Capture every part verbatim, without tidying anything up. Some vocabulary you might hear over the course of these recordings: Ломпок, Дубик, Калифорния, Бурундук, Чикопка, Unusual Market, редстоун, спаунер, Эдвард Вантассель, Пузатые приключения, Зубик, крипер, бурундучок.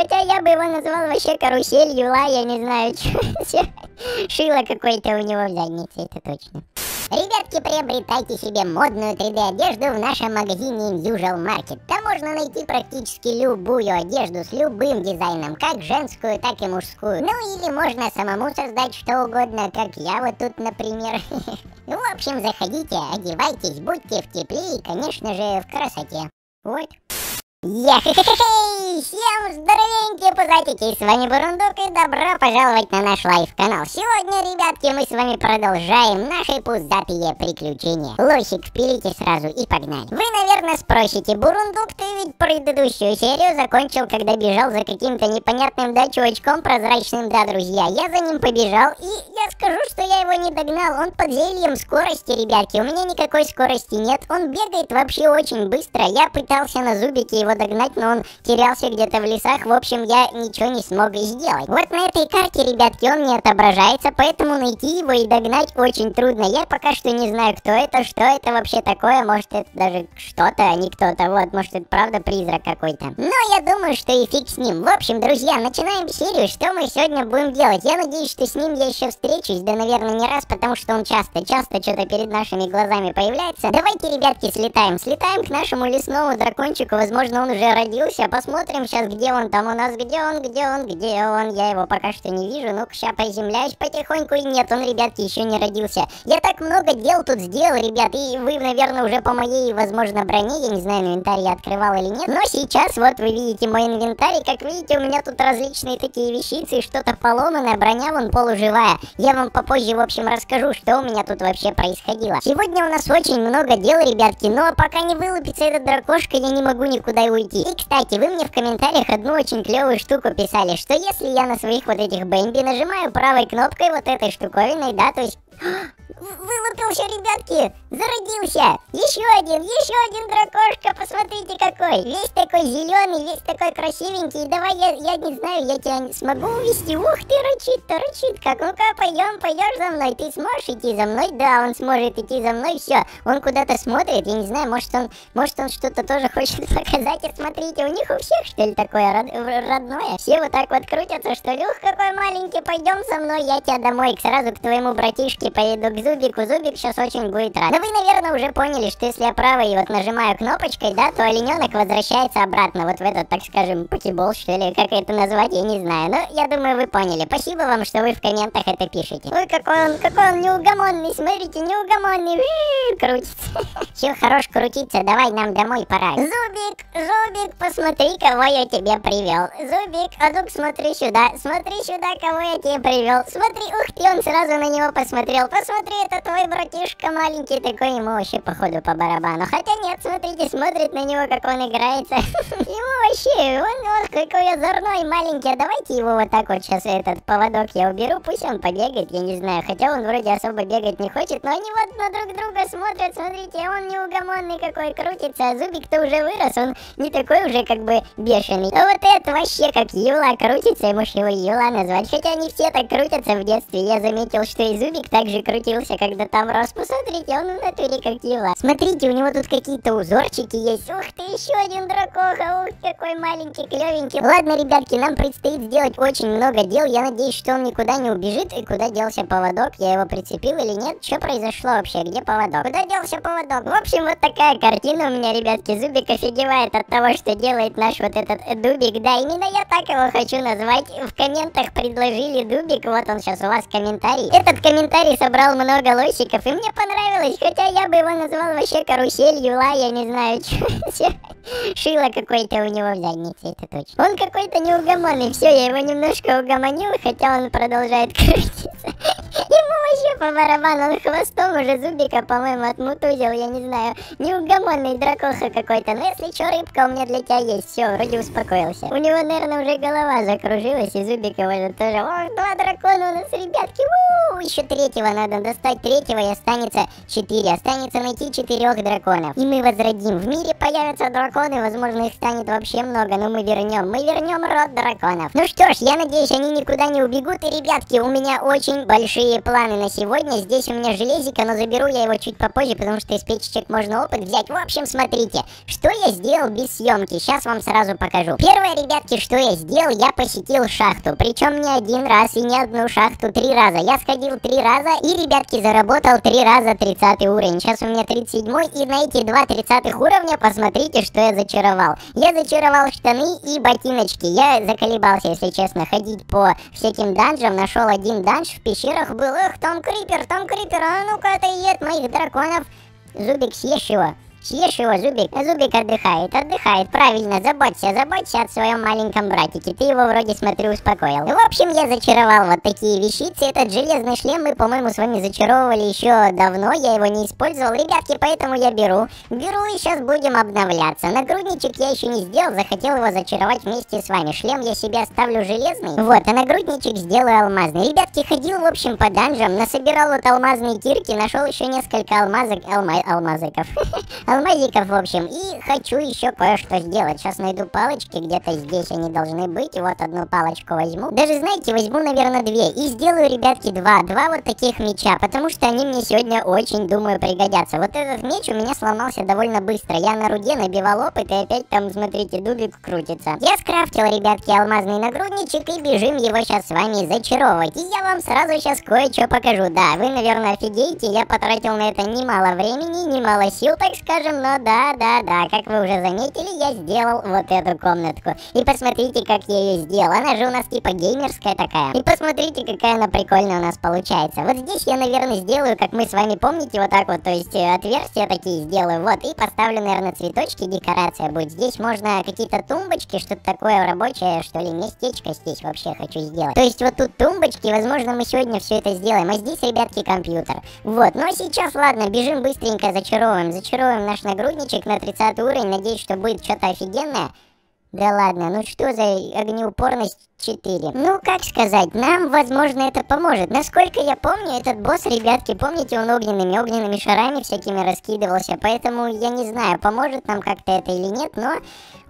Хотя я бы его назвал вообще карусель, юла, я не знаю, что. Шило какое-то у него в заднице, это точно. Ребятки, приобретайте себе модную три дэ одежду в нашем магазине Unusual Market. Там можно найти практически любую одежду с любым дизайном, как женскую, так и мужскую. Ну или можно самому создать что угодно, как я вот тут, например. В общем, заходите, одевайтесь, будьте в тепле и, конечно же, в красоте. Вот. Хе-хе-хе-хей! Всем здоровенькие пузатики! С вами Бурундук и добро пожаловать на наш лайв-канал. Сегодня, ребятки, мы с вами продолжаем наши пузатые приключения. Лосик впилите сразу и погнали. Вы, наверное, спросите: Бурундук, ты ведь предыдущую серию закончил, когда бежал за каким-то непонятным, да, чувачком прозрачным, да, друзья. Я за ним побежал, и я скажу, что я его не догнал. Он под зельем скорости, ребятки. У меня никакой скорости нет. Он бегает вообще очень быстро. Я пытался на Зубике его догнать, но он терялся где-то в лесах. В общем, я ничего не смог сделать. Вот на этой карте, ребятки, он не отображается, поэтому найти его и догнать очень трудно. Я пока что не знаю, кто это, что это вообще такое. Может, это даже что-то, а не кто-то. Вот, может, это правда призрак какой-то. Но я думаю, что и фиг с ним. В общем, друзья, начинаем серию. Что мы сегодня будем делать? Я надеюсь, что с ним я еще встречусь, да, наверное, не раз, потому что он часто-часто что-то перед нашими глазами появляется. Давайте, ребятки, слетаем. Слетаем к нашему лесному дракончику. Возможно, он уже родился, посмотрим сейчас, где он там у нас, где он, где он, где он, я его пока что не вижу, ну-ка, сейчас приземляюсь потихоньку, и нет, он, ребятки, еще не родился. Я так много дел тут сделал, ребят, и вы, наверное, уже по моей, возможно, броне, я не знаю, инвентарь я открывал или нет, но сейчас вот вы видите мой инвентарь, и, как видите, у меня тут различные такие вещицы, что-то поломанное, броня вон полуживая, я вам попозже, в общем, расскажу, что у меня тут вообще происходило. Сегодня у нас очень много дел, ребятки, но пока не вылупится этот дракошка, я не могу никуда уйти. И, кстати, вы мне в комментариях одну очень клевую штуку писали, что если я на своих вот этих бэмби нажимаю правой кнопкой вот этой штуковиной, да, то есть... Вылупился, ребятки, зародился. Еще один, еще один дракошка, посмотрите какой. Весь такой зеленый, весь такой красивенький. Давай, я, я не знаю, я тебя не смогу увести. Ух ты, рычит, то рычит как. Ну-ка, пойдем, пойдешь за мной. Ты сможешь идти за мной? Да, он сможет идти за мной, все. Он куда-то смотрит, я не знаю, может он, может он что-то тоже хочет показать. И смотрите, у них у всех, что ли, такое род, родное? Все вот так вот крутятся, что ли. Ух, какой маленький, пойдем со мной, я тебя домой, сразу к твоему братишке поеду, к Зубику. Зубик сейчас очень будет рад. Но вы, наверное, уже поняли, что если я правой вот нажимаю кнопочкой, да, то олененок возвращается обратно вот в этот, так скажем, покебол, что ли, как это назвать, я не знаю. Но я думаю, вы поняли. Спасибо вам, что вы в комментах это пишете. Ой, какой он, какой он неугомонный, смотрите, неугомонный. Крутится. Все, хорош крутиться, давай нам домой пора. Зубик, Зубик, посмотри, кого я тебе привел. Зубик, а ну смотри сюда, смотри сюда, кого я тебе привел. Смотри, ух ты, он сразу на него посмотрел. Посмотри, это твой братишка маленький такой, ему вообще походу по барабану. Хотя нет, смотрите, смотрит на него, как он играется. Ему вообще, он вот какой озорной маленький. Давайте его вот так вот сейчас этот поводок я уберу, пусть он побегает, я не знаю. Хотя он вроде особо бегать не хочет, но они вот на друг друга смотрят, смотрите, он неугомонный какой, крутится. А Зубик-то уже вырос, он не такой уже как бы бешеный. А вот это вообще как юла крутится, и может его юла назвать. Хотя они все так крутятся в детстве, я заметил, что и Зубик также крутился, когда там рос. Посмотрите, он в натуре как юла. Смотрите, у него тут какие-то узорчики есть. Ух ты, еще один дракоха, ух, какой маленький, клевенький. Ладно, ребятки, нам предстоит сделать очень много дел, я надеюсь, что он никуда не убежит. И куда делся поводок, я его прицепил или нет? Что произошло вообще, где поводок? Куда делся поводок? В общем, вот такая картина у меня, ребятки. Зубик офигевает от того, что делает наш вот этот Дубик. Да, именно я так его хочу назвать. В комментах предложили Дубик, вот он сейчас у вас комментарий. Этот комментарий собрал много лосиков, и мне понравилось, хотя я бы его назвал вообще карусель, юла, я не знаю, что. Шило какое-то у него в заднице, это точно. Он какой-то неугомонный, все, я его немножко угомонил, хотя он продолжает крутиться. Ему вообще по барабану, он хвостом уже Зубика, по-моему, отмутузил, я не знаю. Неугомонный дракоха какой-то. Но если что, рыбка у меня для тебя есть. Все, вроде успокоился. У него, наверное, уже голова закружилась, и Зубик его тоже. О, два дракона у нас, ребятки. У-у-у, еще третьего надо достать. Третьего и останется четыре. Останется найти четырех драконов. И мы возродим. В мире появятся драконы, возможно, их станет вообще много, но мы вернем. Мы вернем род драконов. Ну что ж, я надеюсь, они никуда не убегут. И, ребятки, у меня очень большие такие планы на сегодня. Здесь у меня железика, но заберу я его чуть попозже, потому что из печечек можно опыт взять. В общем, смотрите, что я сделал без съемки. Сейчас вам сразу покажу. Первое, ребятки, что я сделал, я посетил шахту. Причем не один раз и не одну шахту, три раза. Я сходил три раза и, ребятки, заработал три раза тридцатый уровень. Сейчас у меня тридцать седьмой, и на эти два тридцатых уровня посмотрите, что я зачаровал. Я зачаровал штаны и ботиночки. Я заколебался, если честно, ходить по всяким данжам. Нашел один данж, в пещерах был. Эх, там крипер, там крипер, а ну-ка отойдет моих драконов. Зубик, съешь его. Съешь его, Зубик. Зубик отдыхает, отдыхает. Правильно, заботься, заботься о своем маленьком братике. Ты его вроде, смотрю, успокоил. В общем, я зачаровал вот такие вещицы. Этот железный шлем мы, по-моему, с вами зачаровывали еще давно. Я его не использовал, ребятки, поэтому я беру. Беру и сейчас будем обновляться. Нагрудничек я еще не сделал, захотел его зачаровать вместе с вами. Шлем я себе оставлю железный. Вот, а нагрудничек сделаю алмазный. Ребятки, ходил, в общем, по данжам. Насобирал вот алмазные кирки, нашел еще несколько алмазок, алма... алмазиков. Алмазиков, в общем, и хочу еще кое-что сделать. Сейчас найду палочки, где-то здесь они должны быть. Вот одну палочку возьму. Даже, знаете, возьму, наверное, две. И сделаю, ребятки, два. Два вот таких меча, потому что они мне сегодня очень, думаю, пригодятся. Вот этот меч у меня сломался довольно быстро. Я на руде набивал опыт, и опять там, смотрите, Дубик крутится. Я скрафтил, ребятки, алмазный нагрудничек, и бежим его сейчас с вами зачаровывать. И я вам сразу сейчас кое-что покажу. Да, вы, наверное, офигеете. Я потратил на это немало времени, немало сил, так скажем. Но да, да, да, как вы уже заметили, я сделал вот эту комнатку. И посмотрите, как я ее сделал. Она же у нас типа геймерская такая. И посмотрите, какая она прикольная у нас получается. Вот здесь я, наверное, сделаю, как мы с вами помните, вот так вот, то есть отверстия такие сделаю. Вот, и поставлю, наверное, цветочки, декорация будет. Здесь можно какие-то тумбочки, что-то такое рабочее, что ли, местечко здесь вообще хочу сделать. То есть вот тут тумбочки, возможно, мы сегодня все это сделаем. А здесь, ребятки, компьютер. Вот, ну а сейчас, ладно, бежим быстренько, зачаровываем, зачаровываем наш нагрудничек на тридцатый уровень. Надеюсь, что будет что-то офигенное. Да ладно, ну что за огнеупорность четыре? Ну, как сказать, нам, возможно, это поможет. Насколько я помню, этот босс, ребятки, помните, он огненными, огненными шарами всякими раскидывался. Поэтому я не знаю, поможет нам как-то это или нет, но...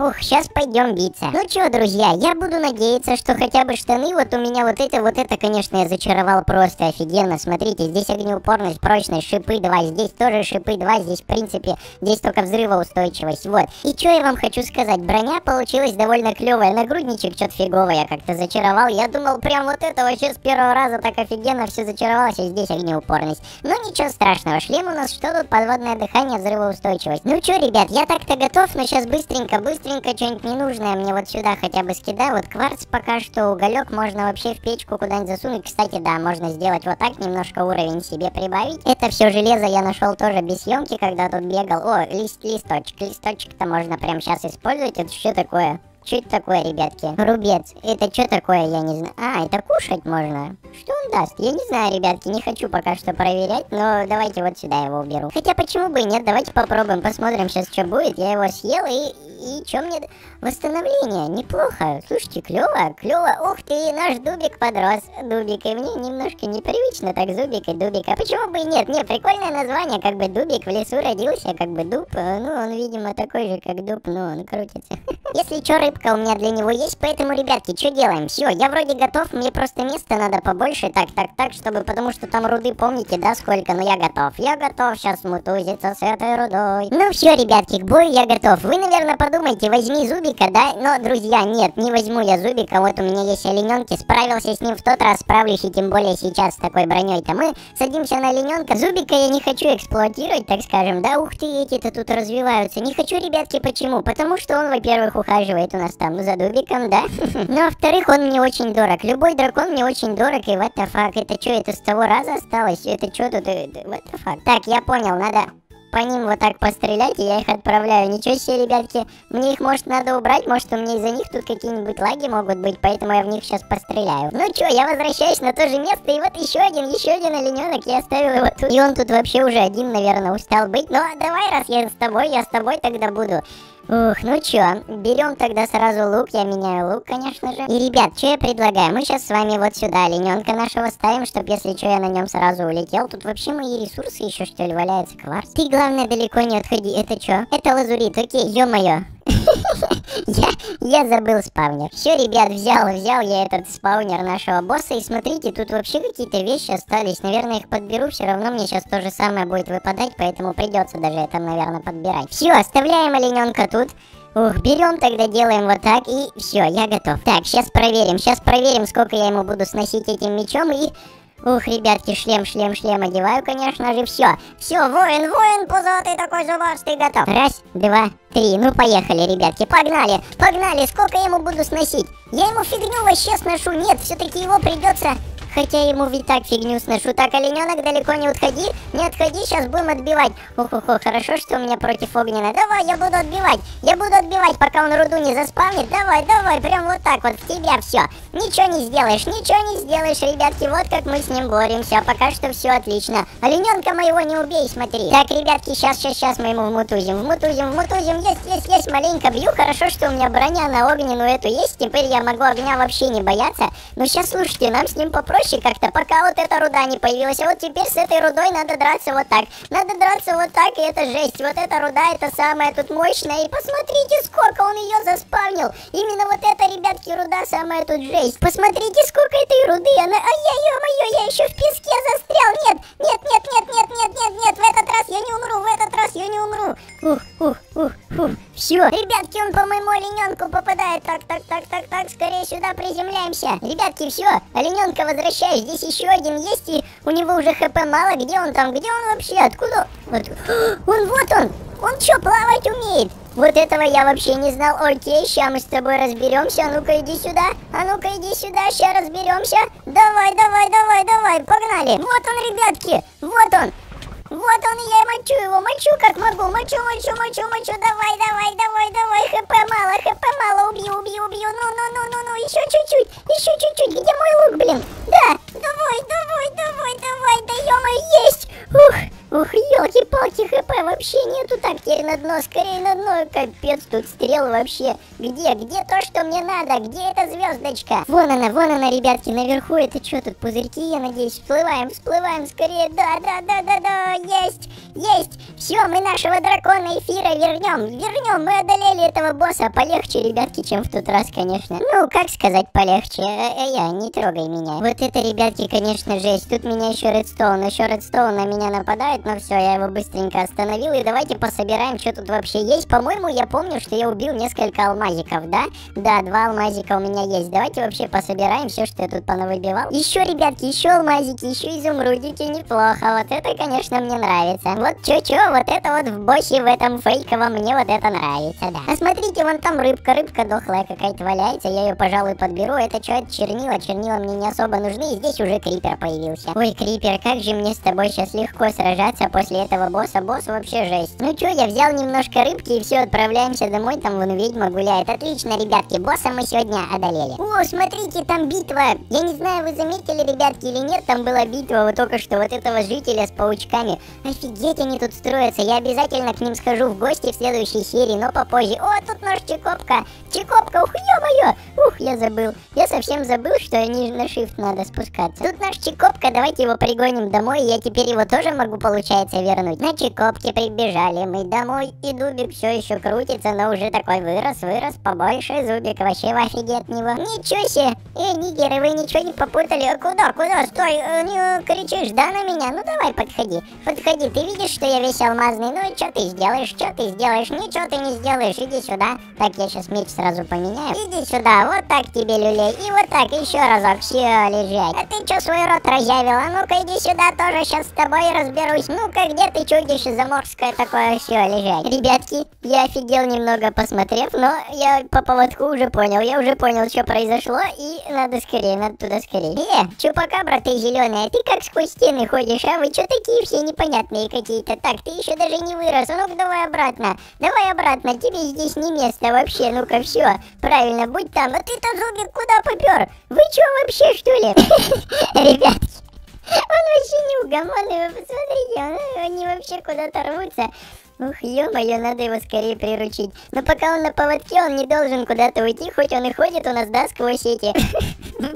Ух, сейчас пойдем биться. Ну чё, друзья, я буду надеяться, что хотя бы штаны, вот у меня вот это, вот это, конечно, я зачаровал просто офигенно. Смотрите, здесь огнеупорность, прочность, шипы два, здесь тоже шипы два, здесь, в принципе, здесь только взрывоустойчивость, вот. И чё я вам хочу сказать, броня получилась довольно клёвая, нагрудничек чё-то фиговый я как-то зачаровал. Я думал, прям вот это вообще с первого раза так офигенно все зачаровалось, и здесь огнеупорность. Но ничего страшного, шлем у нас, что тут, подводное дыхание, взрывоустойчивость. Ну чё, ребят, я так-то готов, но сейчас быстренько, быстренько. Что-нибудь ненужное мне вот сюда хотя бы скидай. Вот кварц пока что, уголек можно вообще в печку куда-нибудь засунуть. Кстати, да, можно сделать вот так, немножко уровень себе прибавить. Это все железо я нашел тоже без съемки, когда тут бегал. О, лист, листочек, листочек-то можно прямо сейчас использовать. Это что такое? Что это такое, ребятки? Рубец. Это что такое, я не знаю. А, это кушать можно? Что он даст? Я не знаю, ребятки, не хочу пока что проверять, но давайте вот сюда его уберу. Хотя почему бы и нет, давайте попробуем, посмотрим сейчас, что будет. Я его съел и... И чё мне... Восстановление, неплохо. Слушайте, клёво, клёво. Ух ты, наш Дубик подрос. Дубик, и мне немножко непривычно так Зубик и Дубик. А почему бы и нет? Не, прикольное название, как бы Дубик в лесу родился, как бы дуб. Ну, он, видимо, такой же, как дуб, но он крутится. Если чё, рыбка у меня для него есть, поэтому, ребятки, чё делаем? Всё, я вроде готов, мне просто места надо побольше. Так, так, так, чтобы... Потому что там руды, помните, да, сколько? Но я готов. Я готов сейчас мутузиться с этой рудой. Ну всё, ребятки, к бою я готов. Вы, наверное, подумали... Думайте, возьми Зубика, да? Но, друзья, нет, не возьму я Зубика. Вот у меня есть олененки. Справился с ним в тот раз, справлюсь, и тем более сейчас с такой броней-то. Мы садимся на олененка. Зубика я не хочу эксплуатировать, так скажем. Да, ух ты, эти-то тут развиваются. Не хочу, ребятки, почему? Потому что он, во-первых, ухаживает у нас там за Дубиком, да? Ну, во-вторых, он мне очень дорог. Любой дракон мне очень дорог, и what the fuck. Это что, это с того раза осталось? Это что тут? What the fuck? Так, я понял, надо... По ним вот так пострелять, и я их отправляю. Ничего себе, ребятки. Мне их, может, надо убрать. Может, у меня из-за них тут какие-нибудь лаги могут быть. Поэтому я в них сейчас постреляю. Ну чё, я возвращаюсь на то же место. И вот еще один, еще один олененок. Я оставил его тут. И он тут вообще уже один, наверное, устал быть. Ну, а давай, раз я с тобой, я с тобой тогда буду. Ух, ну чё, берем тогда сразу лук, я меняю лук, конечно же. И, ребят, что я предлагаю, мы сейчас с вами вот сюда олененка нашего ставим, чтобы, если что, я на нем сразу улетел. Тут вообще мои ресурсы еще, что ли, валяются, кварц. Ты, главное, далеко не отходи, это чё? Это лазурит, окей, ё-моё. Я, я забыл спаунер. Все, ребят, взял, взял я этот спаунер нашего босса. И смотрите, тут вообще какие-то вещи остались. Наверное, их подберу. Все равно мне сейчас то же самое будет выпадать. Поэтому придется даже это, наверное, подбирать. Все, оставляем олененка тут. Ух, берем тогда, делаем вот так, и все, я готов. Так, сейчас проверим, сейчас проверим, сколько я ему буду сносить этим мечом, и... Ух, ребятки, шлем, шлем, шлем одеваю, конечно же, все. Все, воин, воин, пузатый такой зубастый, готов. Раз, два, три, ну поехали, ребятки, погнали, погнали, сколько я ему буду сносить? Я ему фигню вообще сношу, нет, все-таки его придется... Хотя ему ведь так фигню сношу. Так, олененок, далеко не отходи. Не отходи, сейчас будем отбивать. Ох-ох-ох, хорошо, что у меня против огненной. Давай, я буду отбивать. Я буду отбивать, пока он руду не заспавнит. Давай, давай, прям вот так вот в тебя все. Ничего не сделаешь, ничего не сделаешь, ребятки. Вот как мы с ним боремся. Пока что все отлично. Олененка моего не убей, смотри. Так, ребятки, сейчас, сейчас, сейчас мы ему вмутузим. Вмутузим, вмутузим. Есть, есть, есть. Маленько бью. Хорошо, что у меня броня на огненную эту есть. Теперь я могу огня вообще не бояться. Но сейчас, слушайте, нам с ним попроще как-то, пока вот эта руда не появилась. А вот теперь с этой рудой надо драться вот так. Надо драться вот так, и это жесть. Вот эта руда, это самая тут мощная. И посмотрите, сколько он ее заспавнил. Именно вот эта, ребятки, руда самая тут жесть. Посмотрите, сколько этой руды. Она... Ай, ё-моё, я еще в песке застрял. Нет, нет, нет, нет, нет, нет, нет, нет. В этот раз я не умру, в этот раз я не умру. Ух, ух, ух, ух. Все. Ребятки, он по моему олененку попадает. Так, так, так, так, так. Скорее сюда приземляемся. Ребятки, все. Олененка возвращается. Здесь еще один есть, и у него уже хп мало. Где он там? Где он вообще? Откуда? Вот. Он, вот он! Он что, плавать умеет? Вот этого я вообще не знал. Окей, сейчас мы с тобой разберемся. А ну-ка иди сюда. А ну-ка иди сюда, сейчас разберемся. Давай, давай, давай, давай, погнали. Вот он, ребятки, вот он. Вот он, я мочу его, мочу как могу, мочу, мочу, мочу, мочу, давай, давай, давай, давай, хп мало, хп мало, убью, убью, убью, ну, ну, ну, ну, ну, еще чуть-чуть, еще чуть-чуть, где мой лук, блин, да, давай, давай, давай, давай, да ё-моё, есть, ух, ух, ёлки-палки, хп вообще нету, так, теперь на дно, скорее на дно, капец, тут стрел вообще, где, где то, что мне надо, где эта звездочка, вон она, вон она, ребятки, наверху, это что тут, пузырьки, я надеюсь, всплываем, всплываем, скорее, да, да, да, да, да, есть, есть, все, мы нашего дракона эфира вернем, вернем, мы одолели этого босса, полегче, ребятки, чем в тот раз, конечно, ну, как сказать полегче, я, не трогай меня, вот это, ребятки, конечно, жесть, тут меня еще редстоун, еще редстоун на меня нападает, но все, я его быстренько остановил, и давайте пособираем, что тут вообще есть, по-моему, я помню, что я убил несколько алмазиков, да, да, два алмазика у меня есть, давайте вообще пособираем все, что я тут понавыбивал, еще, ребятки, еще алмазики, еще изумрудики, неплохо, вот это, конечно, мне Мне нравится. Вот чё-чё, вот это вот в боссе в этом фейковом, мне вот это нравится, да. А смотрите, вон там рыбка, рыбка дохлая какая-то валяется, я ее, пожалуй, подберу. Это что, это чернила, чернила мне не особо нужны, и здесь уже крипер появился. Ой, крипер, как же мне с тобой сейчас легко сражаться после этого босса, босс вообще жесть. Ну чё, я взял немножко рыбки и все, отправляемся домой, там вон ведьма гуляет. Отлично, ребятки, босса мы сегодня одолели. О, смотрите, там битва. Я не знаю, вы заметили, ребятки, или нет, там была битва вот только что вот этого жителя с паучками. Офигеть, они тут строятся. Я обязательно к ним схожу в гости в следующей серии, но попозже. О, тут наш Чикопка. Чикопка, ух, ё-моё. Ух, я забыл. Я совсем забыл, что они на шифт надо спускаться. Тут наш Чикопка, давайте его пригоним домой. Я теперь его тоже могу, получается, вернуть. На Чикопке прибежали мы домой. И Дубик все еще крутится, но уже такой вырос, вырос побольше. Зубик вообще в офиге от него. Ничего себе. Эй, нигеры, вы ничего не попутали? А куда, куда? Стой, не кричишь, да, на меня? Ну давай, подходи. Подходи, ты видишь, что я весь алмазный? Ну и что ты сделаешь? Что ты сделаешь? Ничего ты не сделаешь. Иди сюда. Так, я сейчас меч сразу поменяю. Иди сюда. Вот так тебе, люлей. И вот так. Еще разок. Все, лежать. А ты что свой рот разъявил? А ну-ка иди сюда. Тоже сейчас с тобой разберусь. Ну-ка, где ты чудишь? Заморское такое. Все, лежать. Ребятки, я офигел немного, посмотрев, но я по поводку уже понял. Я уже понял, что произошло. И надо скорее, надо туда скорее. Э, чупакабра, ты зеленая. Ты как сквозь стены ходишь, а вы что такие все не непонятные какие-то. Так, ты еще даже не вырос. А ну-ка, давай обратно. Давай обратно. Тебе здесь не место вообще. Ну-ка, все. Правильно, будь там. А ты-то, Зубик, куда попер? Вы че вообще, что ли? Ребятки, он вообще не угомонный. Вы посмотрите, они вообще куда-то рвутся. Ух, ё-моё, надо его скорее приручить. Но пока он на поводке, он не должен куда-то уйти, хоть он и ходит у нас, да, сквозь эти...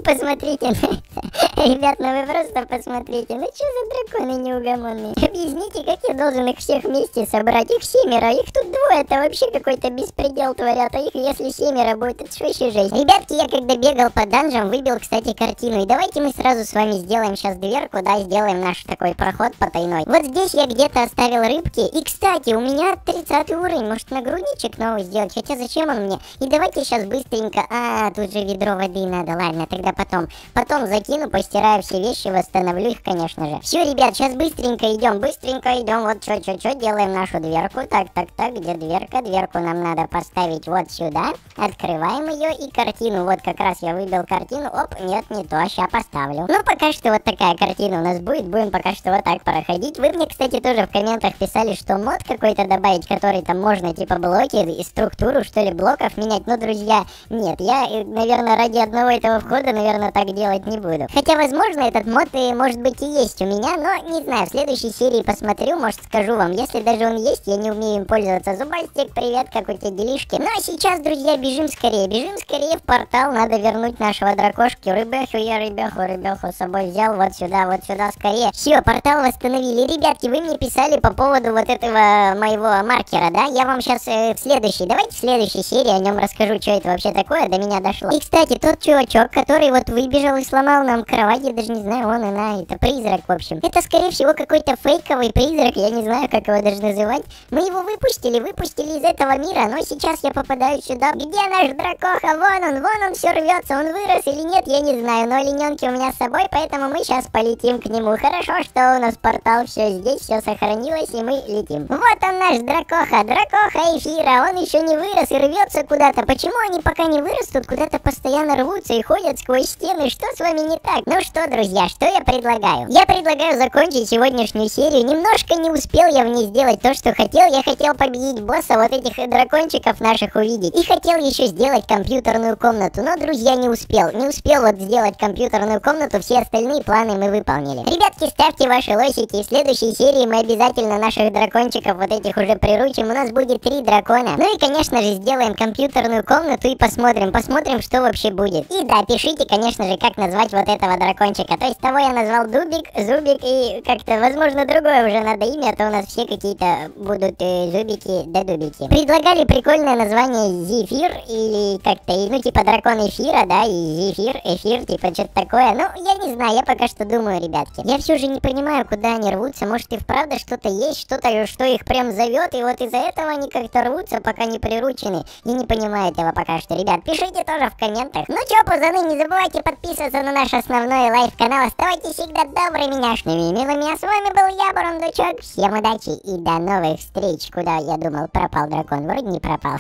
Посмотрите на это. Ребят, ну вы просто посмотрите, ну что за драконы неугомонные? Объясните, как я должен их всех вместе собрать? Их семеро, их тут двое, это вообще какой-то беспредел творят, а их если семеро будет, это что еще жесть? Ребятки, я когда бегал по данжам, выбил, кстати, картину, и давайте мы сразу с вами сделаем сейчас дверку, да, сделаем наш такой проход потайной. Вот здесь я где-то оставил рыбки, и, кстати, у меня тридцатый уровень, может нагрудничек новый сделать, хотя зачем он мне? И давайте сейчас быстренько, а, тут же ведро воды надо, ладно, тогда потом, потом закину, постираю все вещи, восстановлю их, конечно же. Все, ребят, сейчас быстренько идем, быстренько идем. Вот что, что, что, делаем нашу дверку. Так, так, так, где дверка? Дверку нам надо поставить вот сюда. Открываем ее и картину. Вот как раз я выбил картину. Оп, нет, не то, сейчас поставлю. Ну, пока что вот такая картина у нас будет. Будем пока что вот так проходить. Вы мне, кстати, тоже в комментах писали, что мод какой-то добавить, который там можно типа блоки и структуру, что ли, блоков менять. Но, друзья, нет, я, наверное, ради одного этого входа, наверное, так делать не буду. Хотя, возможно, этот мод, и, может быть, и есть у меня, но не знаю, в следующей серии посмотрю, может, скажу вам. Если даже он есть, я не умею им пользоваться. Зубастик, привет, как у тебя делишки? Ну, а сейчас, друзья, бежим скорее, бежим скорее в портал, надо вернуть нашего дракошки. Рыбеху, я рыбеху, рыбеху с собой взял, вот сюда, вот сюда, скорее. Все, портал восстановили. Ребятки, вы мне писали по поводу вот этого моего маркера, да? Я вам сейчас э, в следующей, давайте в следующей серии о нем расскажу, что это вообще такое, до меня дошло. И, кстати, тот чувачок, который вот выбежал и сломал нам кровать, я даже не знаю, он и на, это призрак, в общем. Это, скорее всего, какой-то фейковый призрак, я не знаю, как его даже называть. Мы его выпустили, выпустили из этого мира, но сейчас я попадаю сюда. Где наш дракоха? Вон он, вон он все рвется, он вырос или нет, я не знаю, но олененки у меня с собой, поэтому мы сейчас полетим к нему. Хорошо, что у нас портал, все здесь, все сохранилось, и мы летим. Вот он наш дракоха, дракоха эфира, он еще не вырос и рвется куда-то. Почему они пока не вырастут, куда-то постоянно рвутся и ходят сквозь стены, что с вами не так? Ну что, друзья, что я предлагаю? Я предлагаю закончить сегодняшнюю серию. Немножко не успел я в ней сделать то, что хотел. Я хотел победить босса, вот этих дракончиков наших увидеть. И хотел еще сделать компьютерную комнату. Но, друзья, не успел. Не успел вот сделать компьютерную комнату. Все остальные планы мы выполнили. Ребятки, ставьте ваши лосики. В следующей серии мы обязательно наших дракончиков вот этих уже приручим. У нас будет три дракона. Ну и, конечно же, сделаем компьютерную комнату и посмотрим. Посмотрим, что вообще будет. И да, пишите, конечно же, как назвать вот этого дракончика. То есть того я назвал Дубик, Зубик и как-то, возможно, другое уже надо имя, а то у нас все какие-то будут э, Зубики да Дубики. Предлагали прикольное название Зефир или как-то, ну типа дракон эфира, да, и Зефир, эфир, типа что-то такое. Ну, я не знаю, я пока что думаю, ребятки. Я все же не понимаю, куда они рвутся. Может и вправду что-то есть, что-то, что их прям зовет, и вот из-за этого они как-то рвутся, пока не приручены. Я не понимаю этого пока что, ребят. Пишите тоже в комментах. Ну чё, пацаны, не забывайте подписываться на наш основной лайв-канал. Оставайтесь всегда добрыми, няшными и милыми. А с вами был я, Бурундучок. Всем удачи и до новых встреч. Куда я думал, пропал дракон. Вроде не пропал.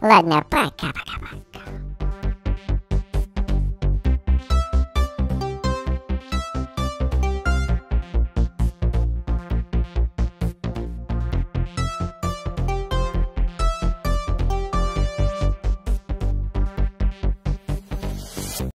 Ладно, пока-пока-пока.